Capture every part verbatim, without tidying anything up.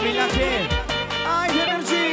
familia G. ¡Ay, Energy!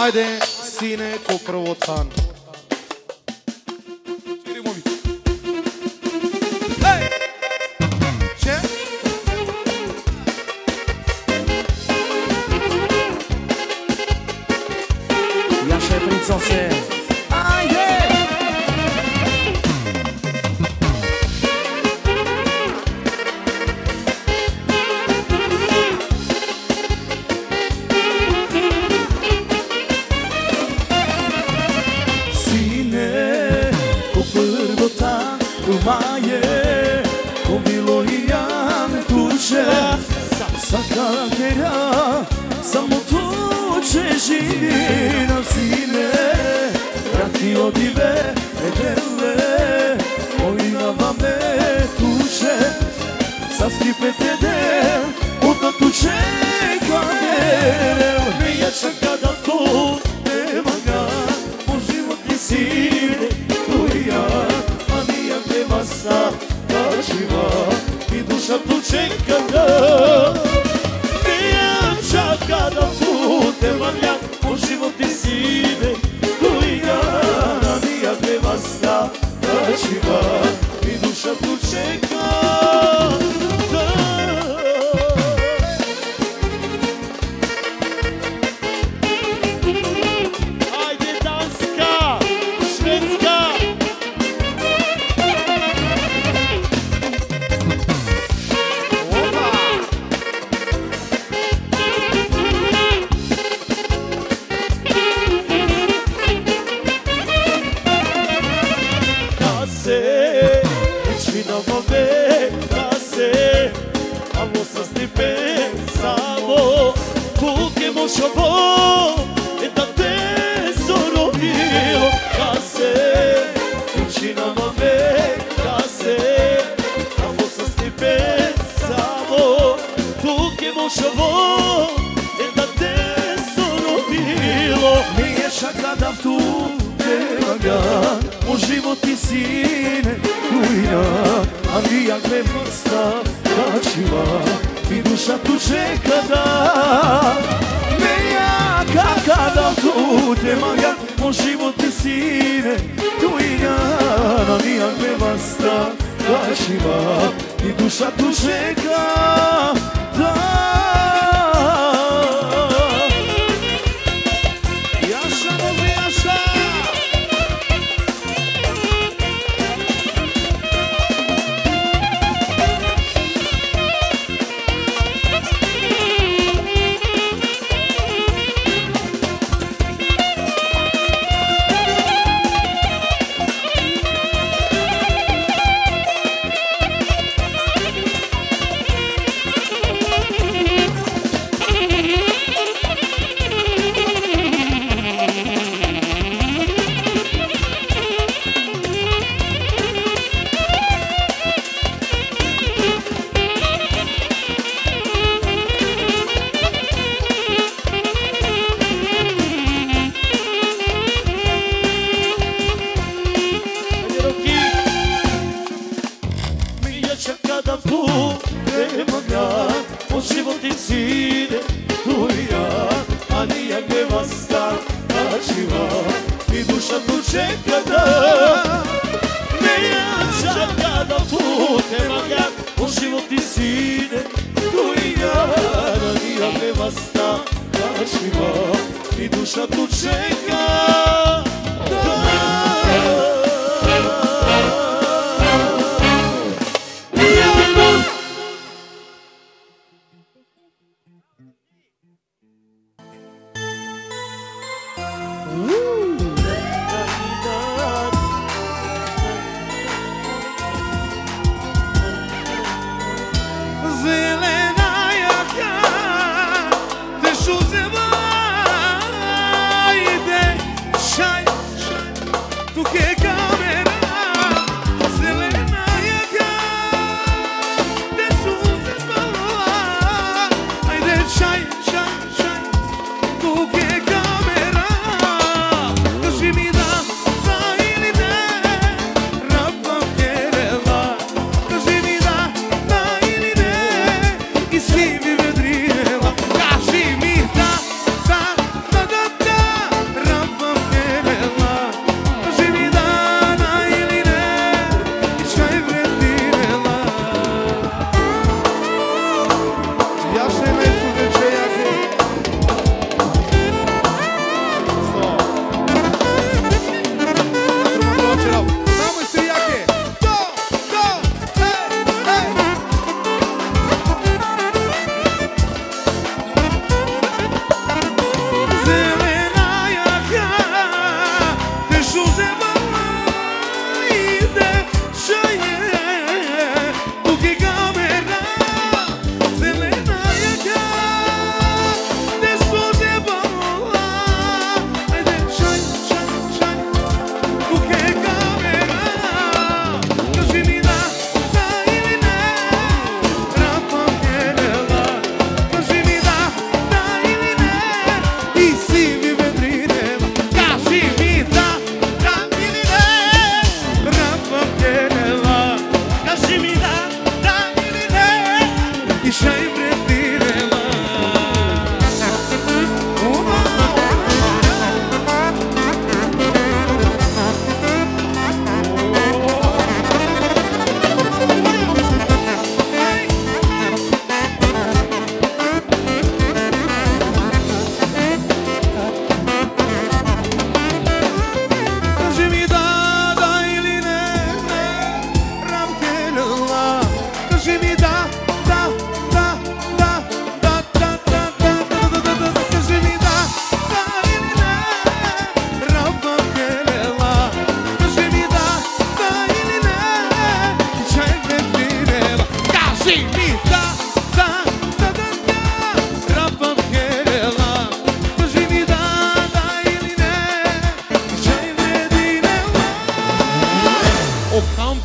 Haide, sine cu Provoțan. Hey! Ce? Ia și prințose. Haide! Samo tuče živi nam sine, vrati odi me, edele, ovinava me tuče, zastripete del, odna tuče kamerel, ne jačam kada to nema ga, po životni sine, tu i ja, a nijak nema sa, ta živa, i duša tuče kada, ne jačam. și-o vom date sorovio case, cine mă vei case, am fost să stipend samo, tu chemo și-o vom date sorovio, mi-e șagada tu te laga, un život i sine tuina, a mi jak me vrsta načila, mi duša tu čeka da Kada tu te maga, un život i sine tuina, a mi jak me vrsta načila, mi duša tu čeka da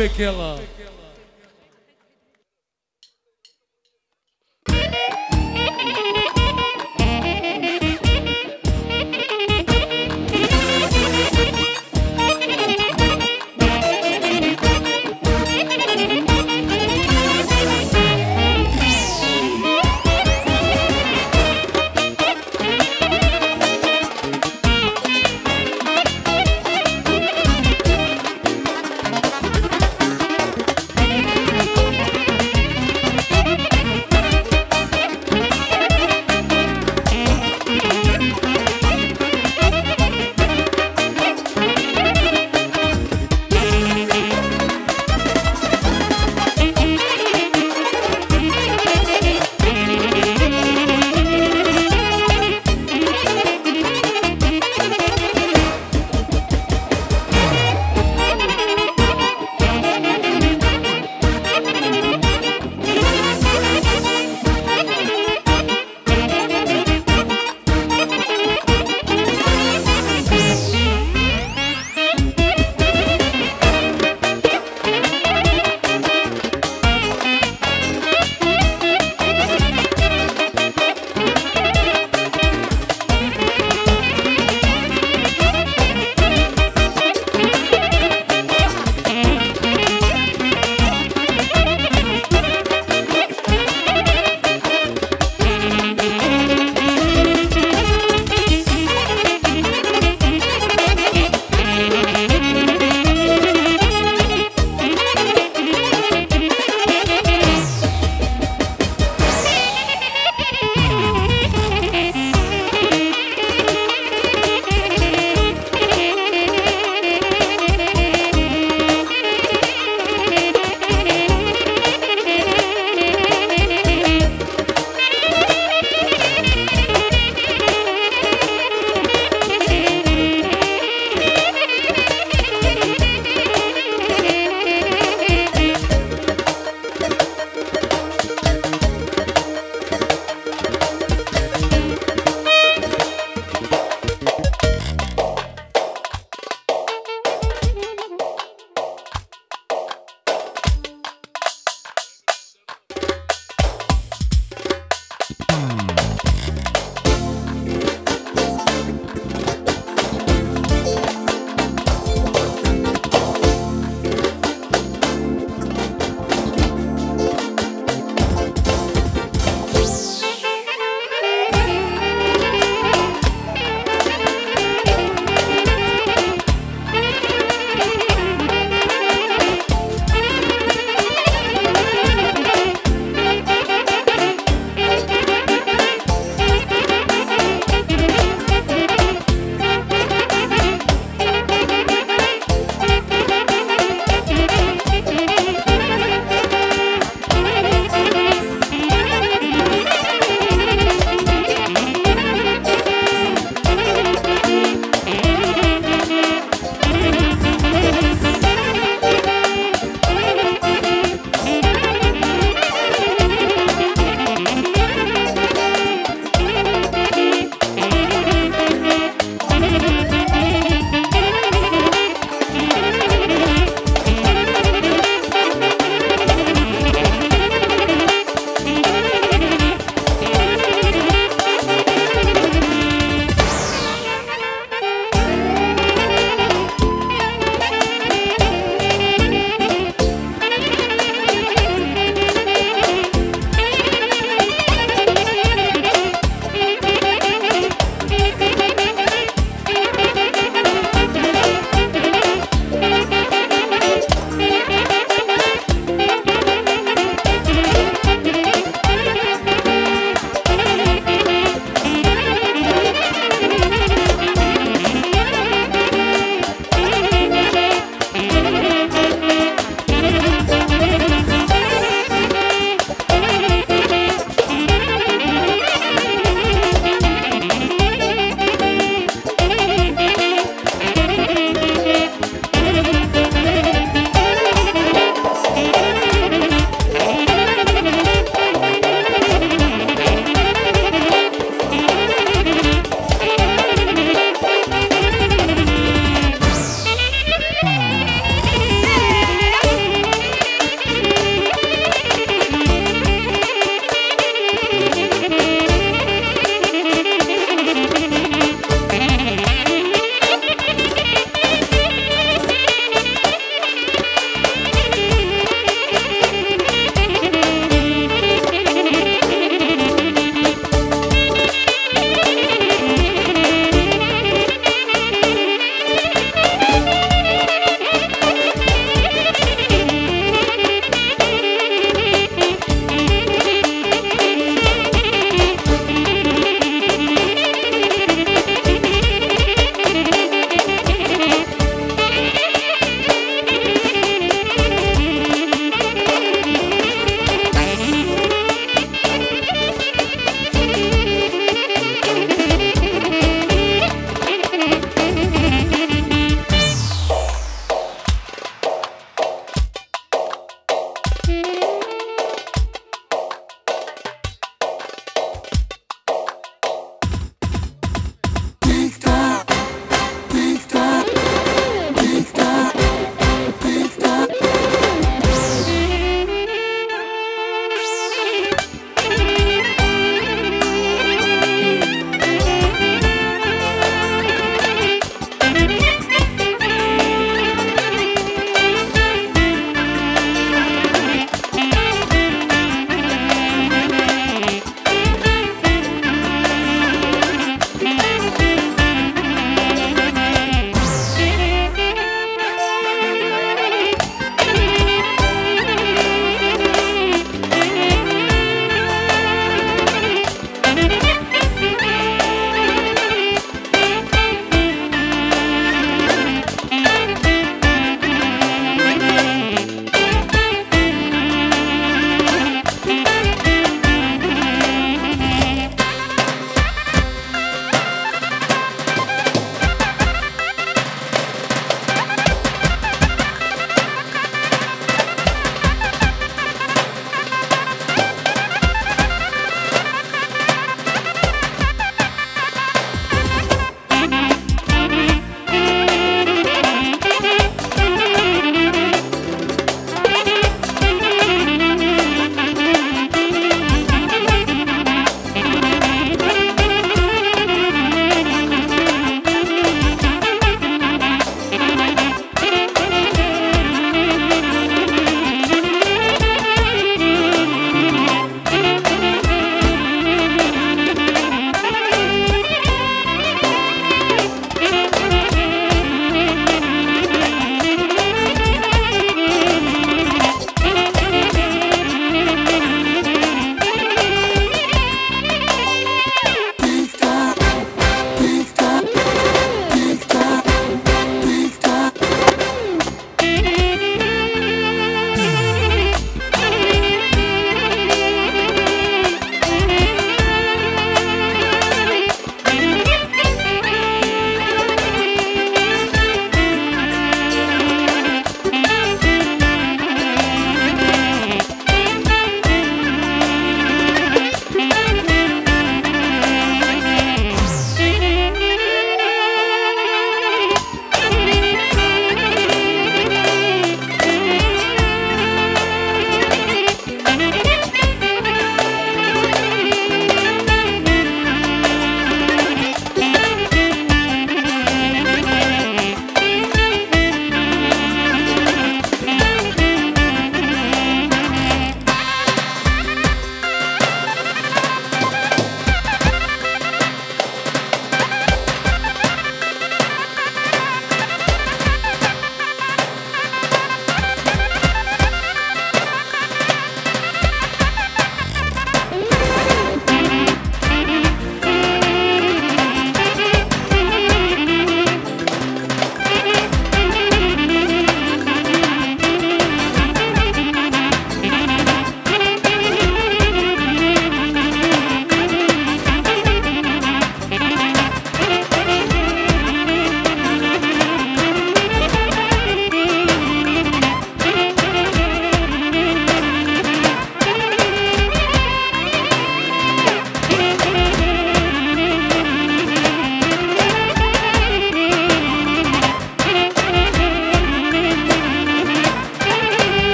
Pequela.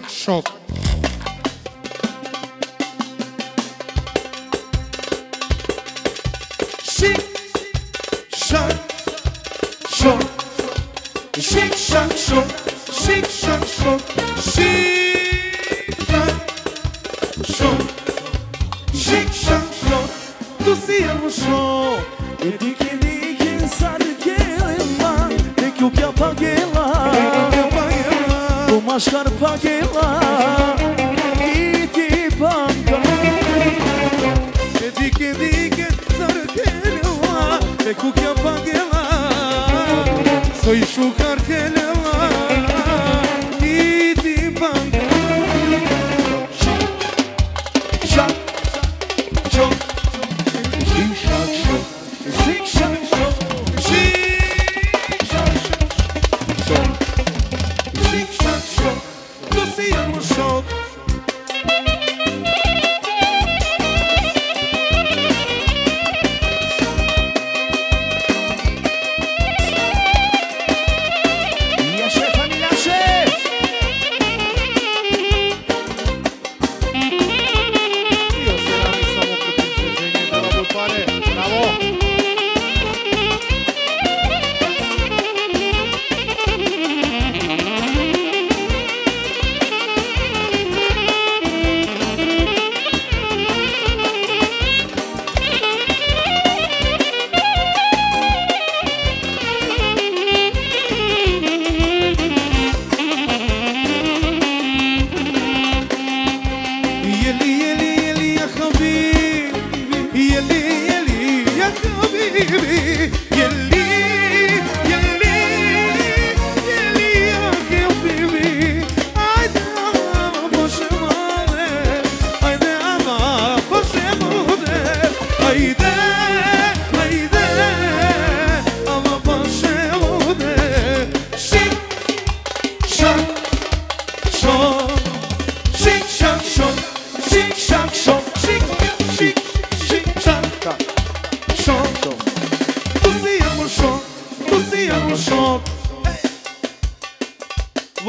workshop. Shake, shake, shake, shake, shake, shake, shake, shake, shake, shake, tu si e rusho, e diki diki sa të gjellima, e kjo pja pa gjella, po ma shkar pa gjella, i ti panka. E diki diki sa të gjellima, e ku kjo pa gjella, so i shukar gjellima, i ti panka. Shak, shak, shak,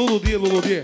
Luludie, Luludie.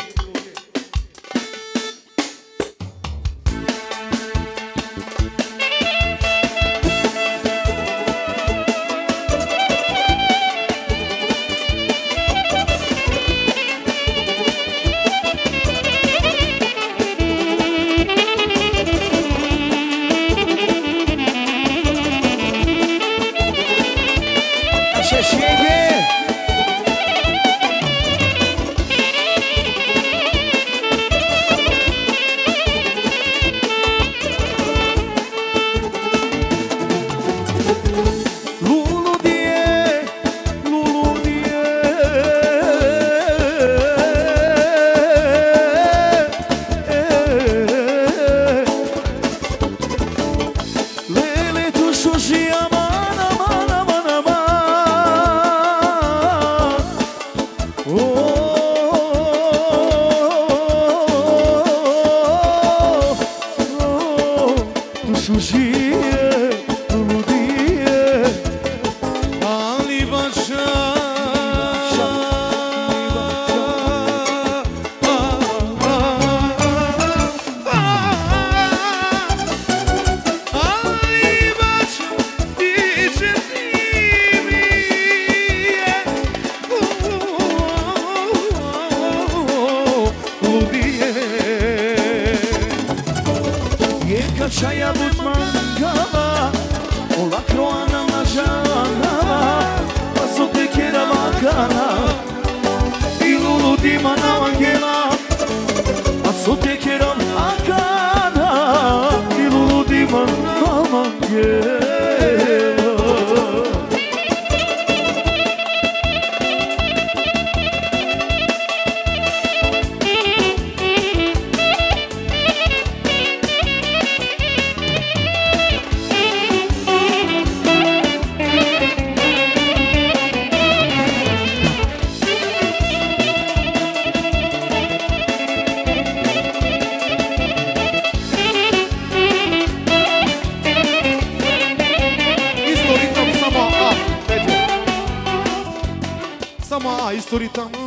Istorita mă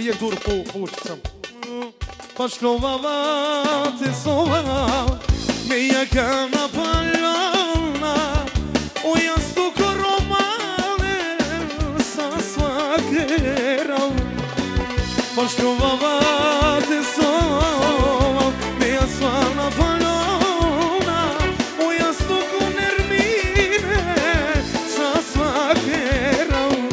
je durku pušcam. Pošlovava te zova, me jaka napaljana, u jastuku romane sa svake ravne. Pošlovava te zova, me jasva napaljana, u jastuku nermine sa svake ravne.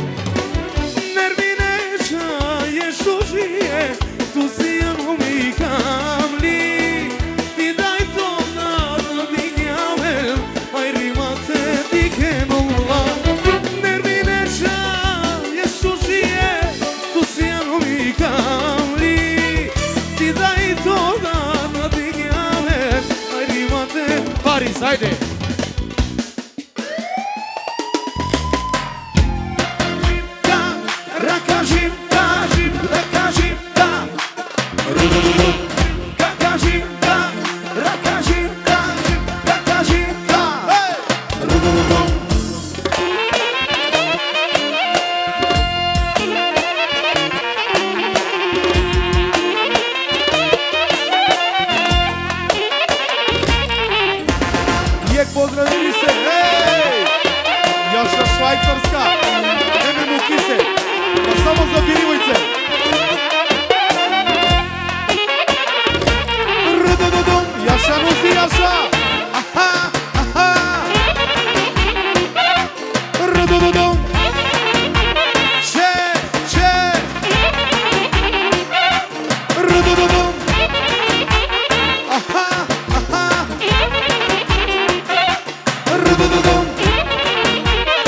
Nermine ča je šužije, tu si je umije. Ajde! Žita, raka žita, raka žita, raka žita, raka žita, raka žita. Pozdravili se, hej! Još na Švajcarska, neme muki se, pa samo zavirivajte! Rdododom, jaša nosi jaša! Aha, aha! Rdododom! Če, če! Rdododom! Aha, aha! Редактор субтитров А.Семкин Корректор А.Егорова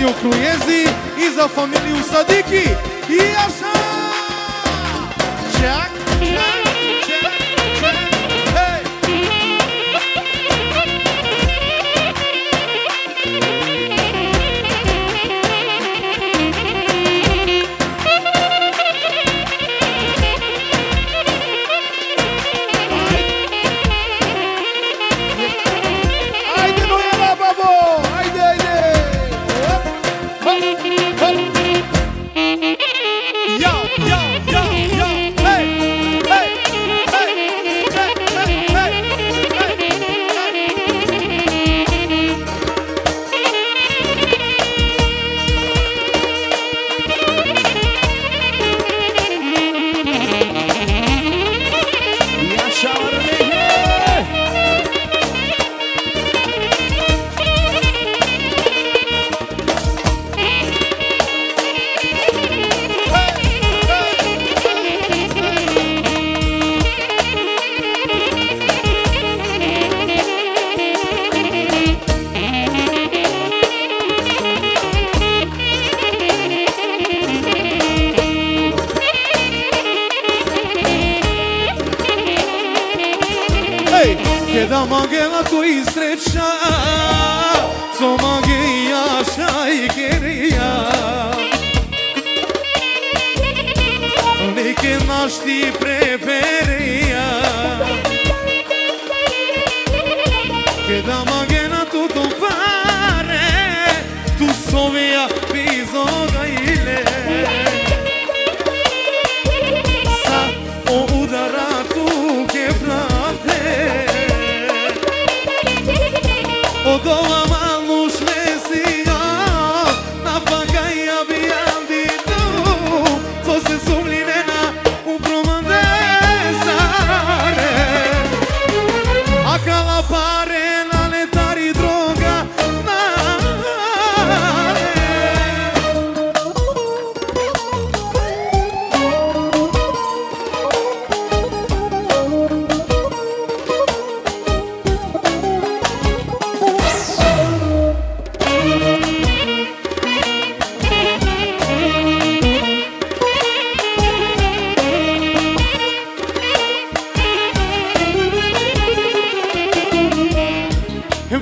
familiu Cluiezi e za familiu Sadiki. E așa! Ceac, ceac, ceac, ceac, hei! Haide, nu e la babo! Haide, haide! Когда могила твои встреча, то магия шайкерия. Веки наши преперия. Когда могила тут упаре, ту совия пизога иле. Са о удара ту кебрате. Odoa maluș vesina, nafagai abijam di tu, to se sumlinena u promandesare. A calapare na letari droga nare.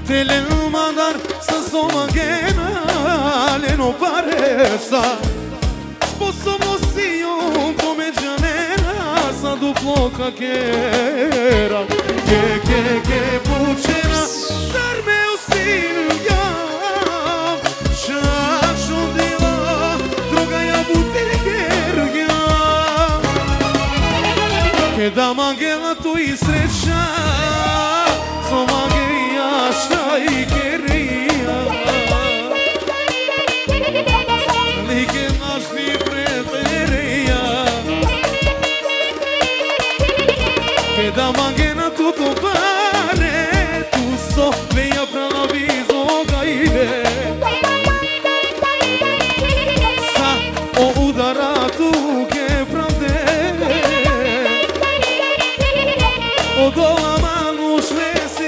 Tele numădar să zomă genale nu pare să sposobnosiu pomedjanena să duplo ca chera che che che bucera dar meu stil ia șașu de la droga ia butelchergia che da mangela tu i sreća zomă Шайкерия, лики наши претерия, когда магена тут упаре, тусо вея правизога иде, са о удара ту ке правде, о дола мануш веси.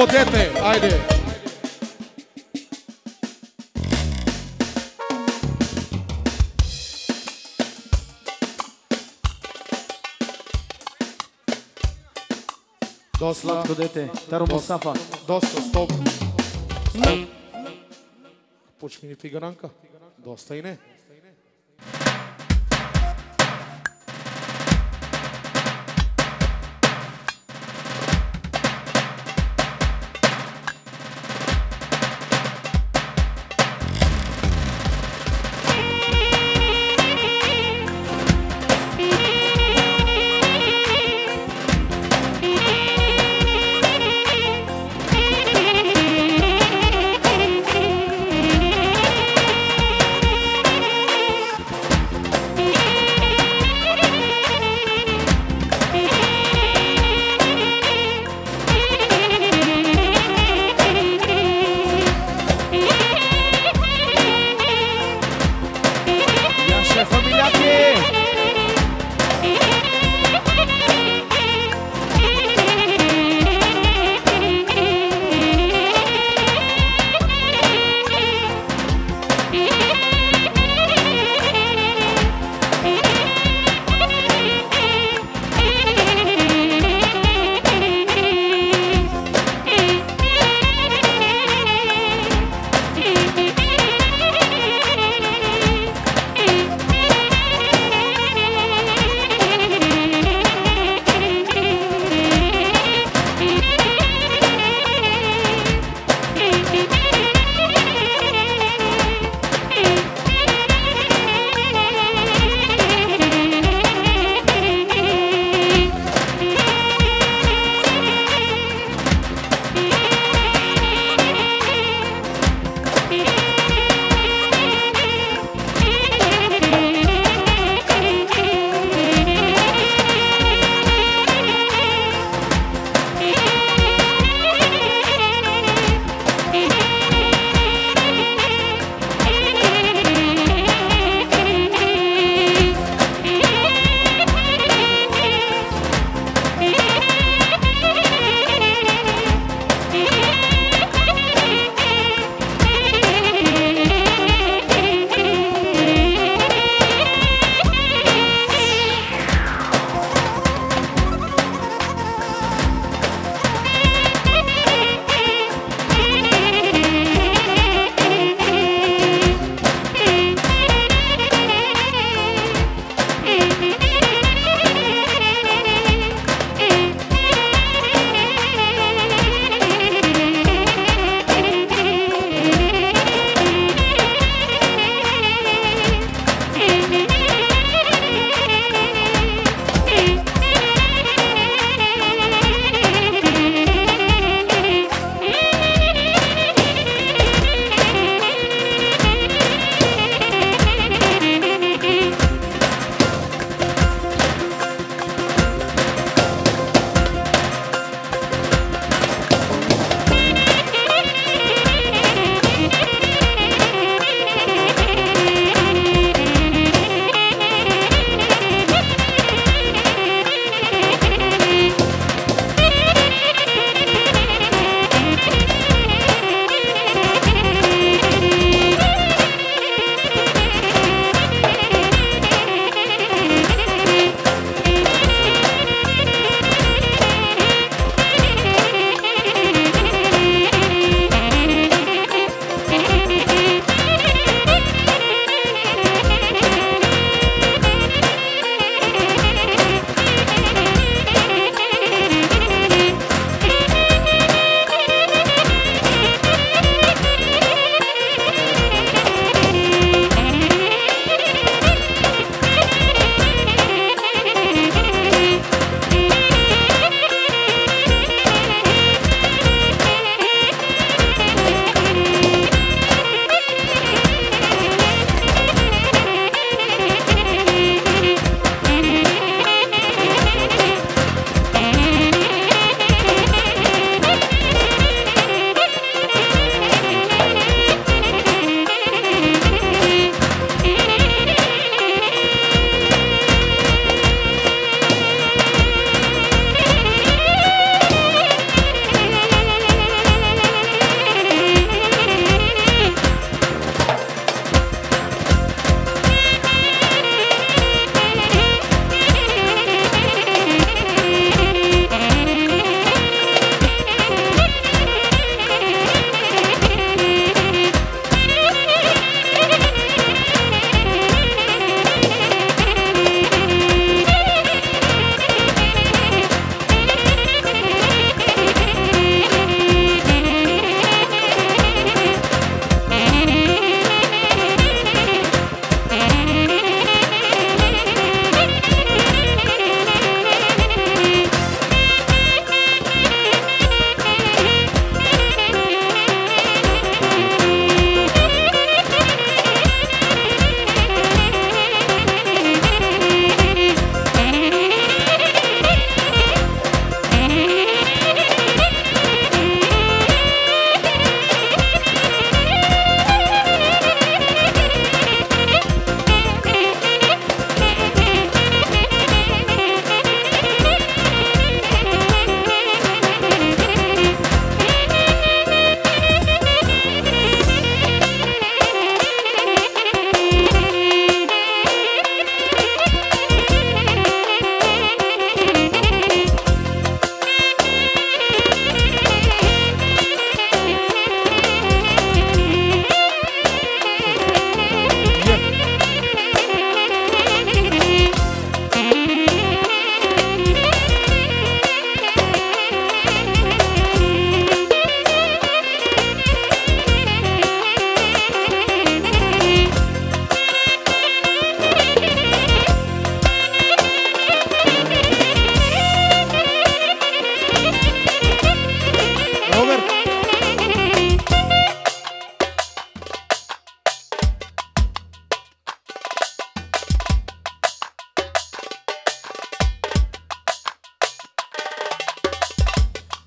Codete, haide! Dos la codete, dar o Mustafa. Dos, stop. Puci mini figuranca. Dosta i ne.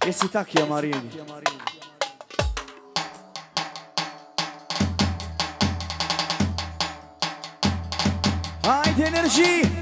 Esse tá aqui, Amarini. Ai, de energia!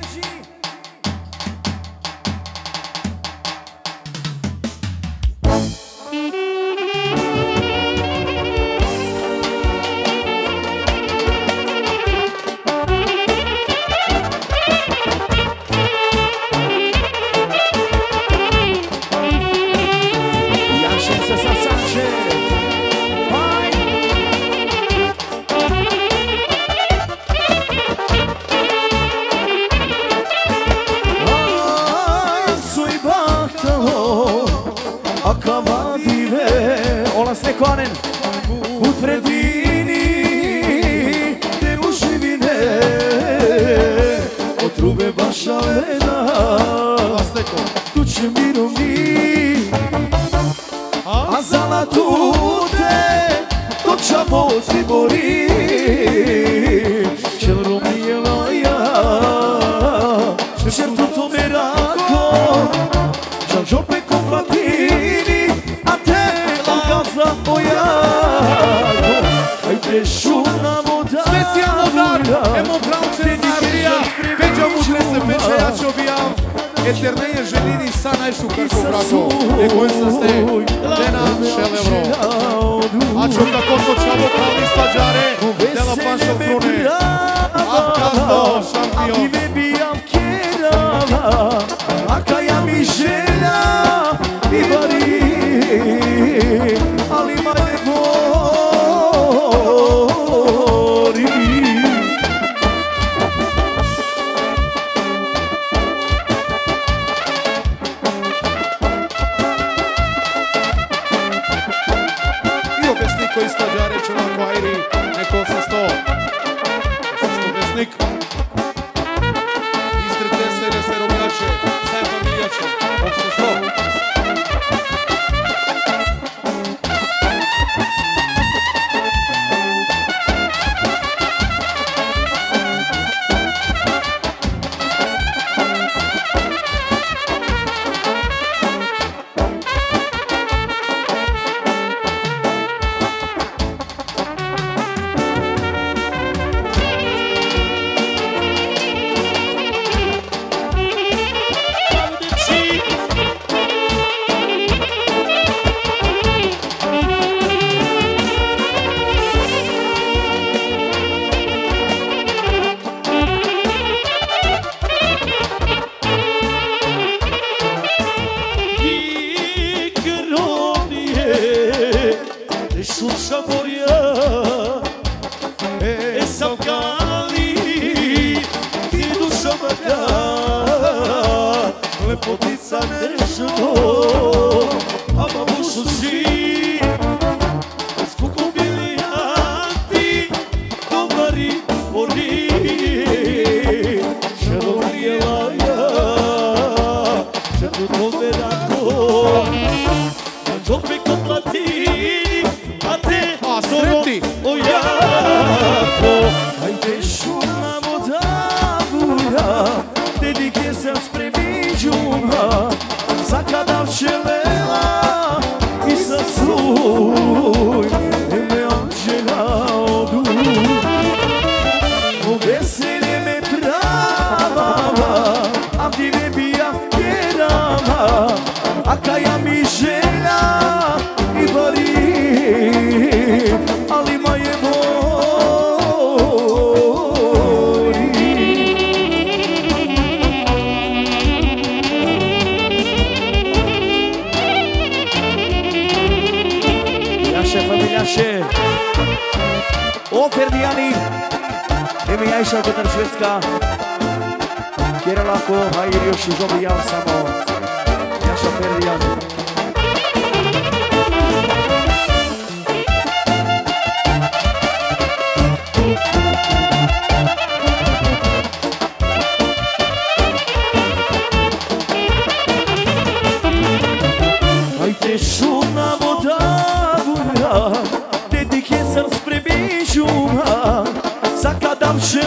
Suj,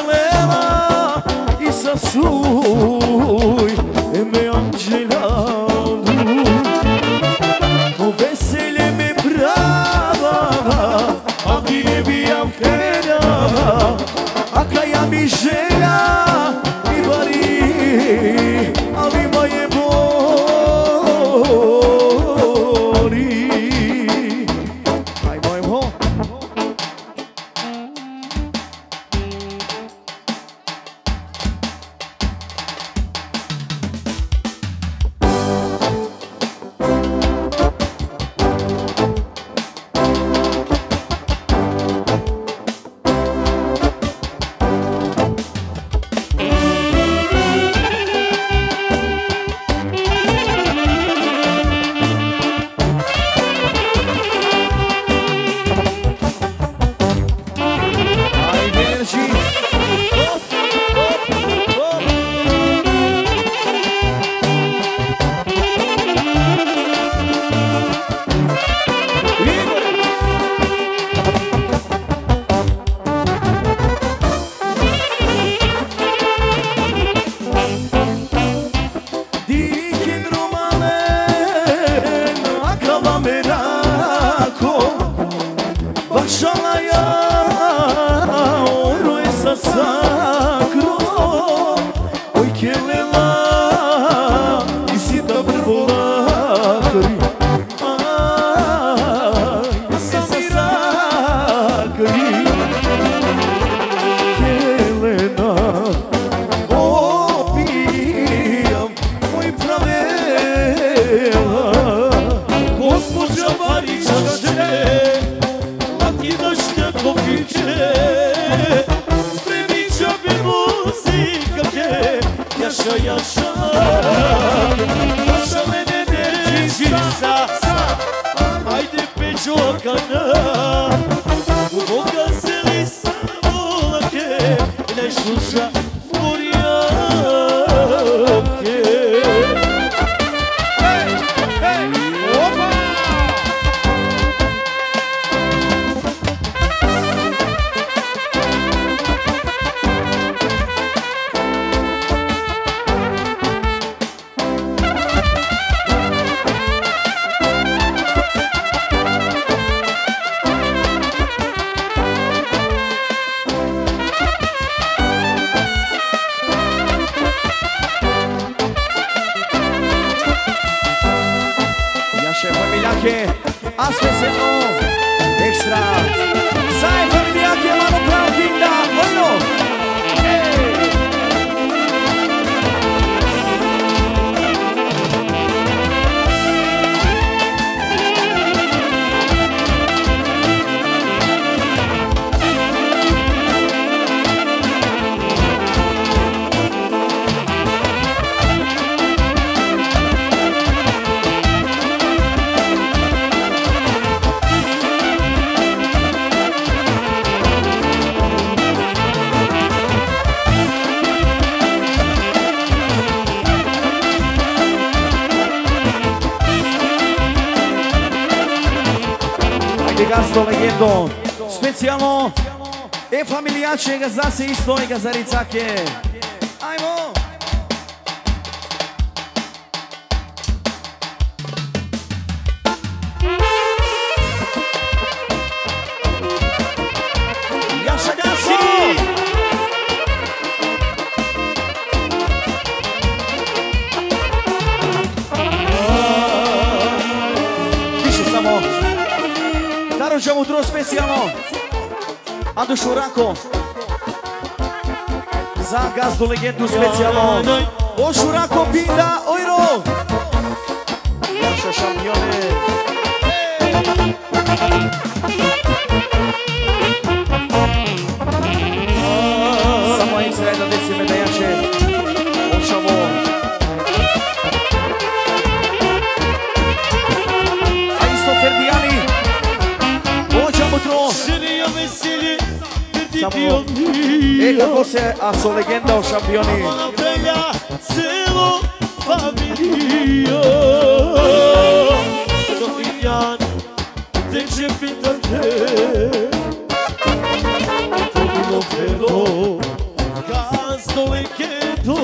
me-am gelat. пела, госпожа Маричка жде, латиношка кофиче, примича би музика жде, јаша, јаша, јаша мене дечица, ајде печокана, у Бога се ли самолаке, не слуша. Specijalno E familijače ga zase i stojega zaricake Ajmo Jaša Gaso Piše samo Daruđa mutro specijalno A dušurako Za gazdu legendu specijalno O šurako pinda Ojro Naša šampione Samo im sreda desi medajače Očamo A isto Ferdijani Očamo tro Želija veselje Samo, e kako se, a su legenda o šampioni Hvala velja, celo familijo Dovinjan, gde će pitanje To bilo velo, gazdo legendo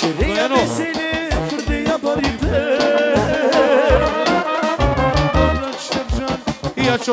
Čerija vesine, tvrdija barite Ia ce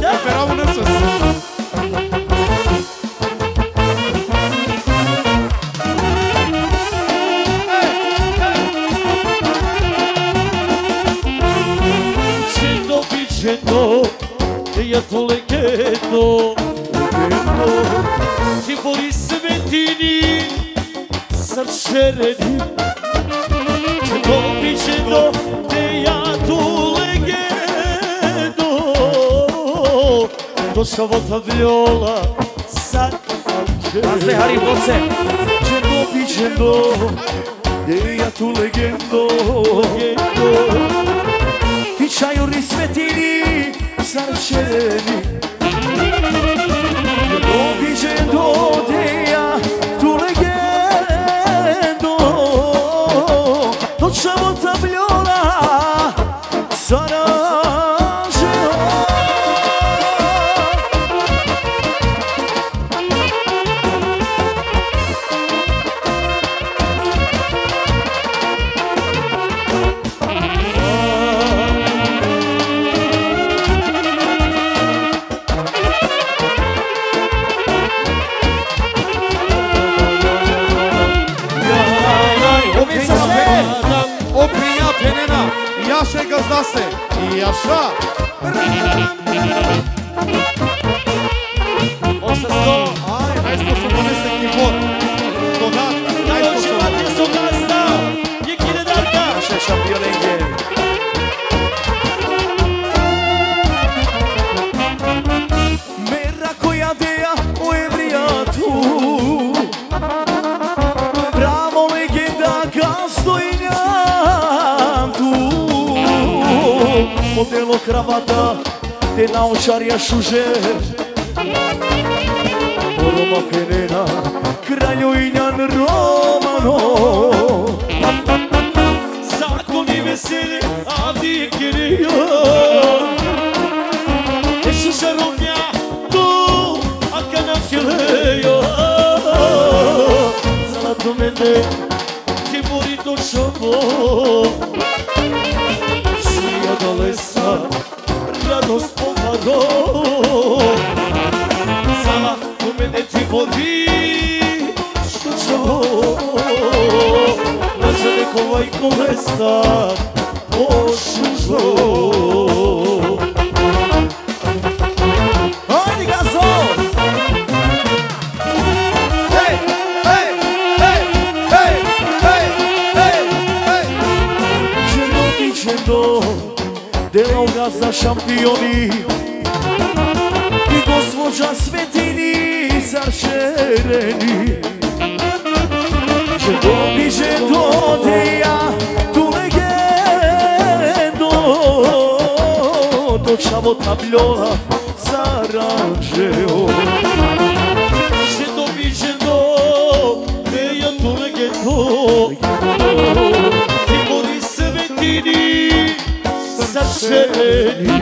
E pe ramune să sunt Я то легендо, легендо Ти бори светини, сърчерени Чето пичето, те я то легендо Дошавата виола, сърчерени Аз не харим коце Чето пичето, те я то легендо Пичайори светини Sarceni Io dicendo te a tu legendo Non c'è volta viola Sarà Sarà O să stau, hai să o punesc în chibor. Odată, hai să o punesc în asta. E chine de arca. Așa, șampion în game. Merra coia de ea, o ebriatu. Bravo, e chine de acastoinatu. Modelo cravata, te naučaria šuže. Roma Penena, Kraljovinjan Romano. Zakoni veseli, avdje je Kirija. Isuša Romja, tu, aka nam Kileja. Zalato mene, ti mori to čovo. Svija dalesa, radost pomado. Mene ti vodiš kućo, naša nekova i komesta pošužo. Ajde gazov! Hej, hej, hej, hej, hej, hej, hej! Ženo i ženo, delao ga za šampioni i gospođa Svetini. Zar šereni Žedo mi žedo te ja tu legendo Dočavo tabljola zaranžeo Žedo mi žedo te ja tu legendo Ti mori svetini Zar šereni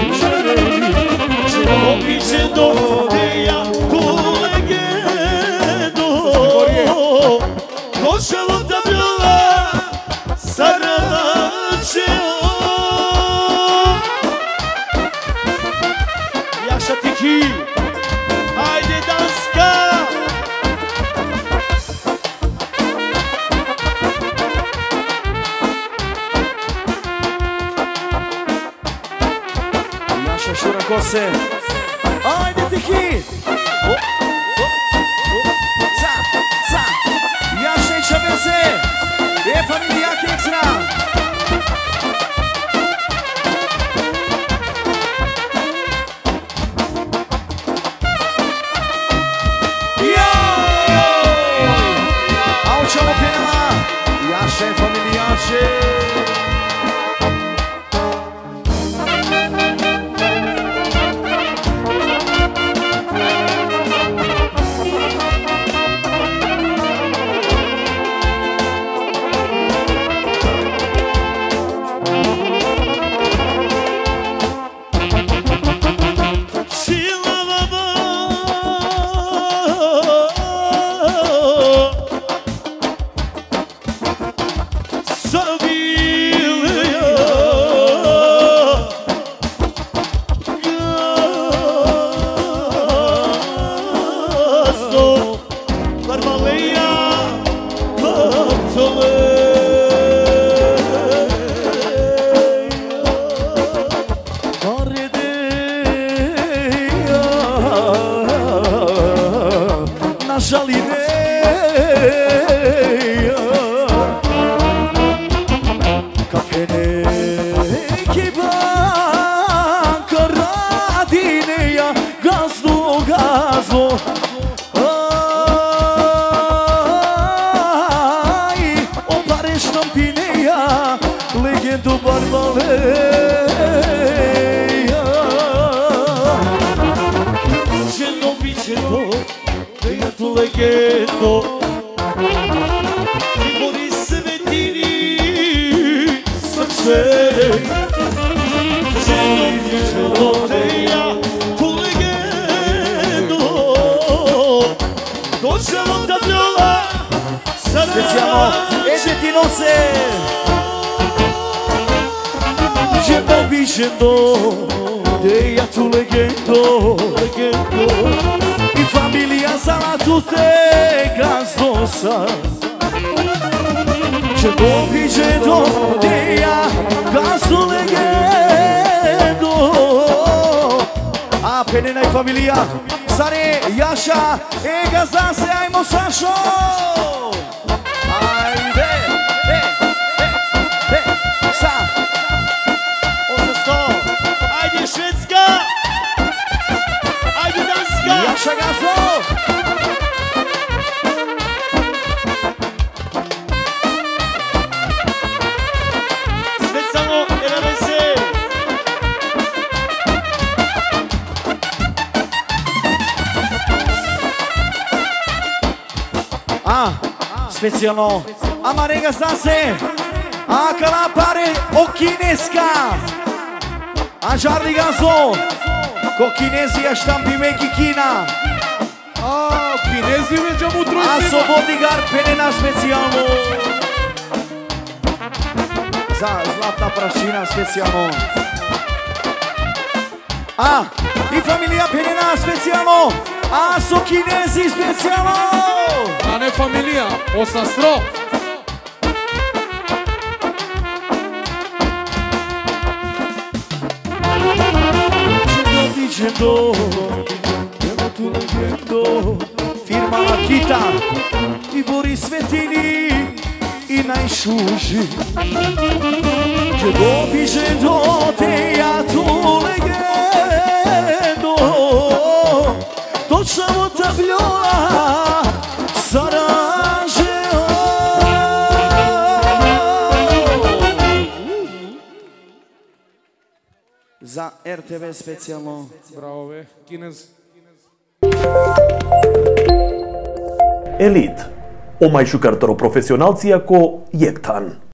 Žedo mi žedo te ja tu Došao da bila Sarađeo Jaša Tiki Ajde Danska Jaša Šurakose Ajde Tiki E familia Extra Ia! Au ce-o pena Ia și-e familia ce Gazdo legendo Henena i familia, Sare, Jaša, Ega, Zase, ajmo Sašo! Ajde! E, e, e, sa! osamsto! Ajde Švedska! Ajde Danska! Jaša Gazo! Sve samo jedanese! A, specijalno Amarega Zase, a Kalapare Okineska, a Žarli Gazo, ko Kinezija štampi meki Kina, a Kinezi veđam u trojcima, a Sobodigar Penena specijalno, za Zlatna prašina specijalno, a i familija Penena specijalno, a su Kinezi specijalno. A ne familija, osastro. Diciendo, evo tu legendo, firma Akita i Boris Svetini i najšuži. Diciendo, diciendo, te ja tu legendo, to samo tabljoa. Za R T V specijalno. Bravo ve, Kinez. Elit. O mai șucărtăru profesionalții aco iectan.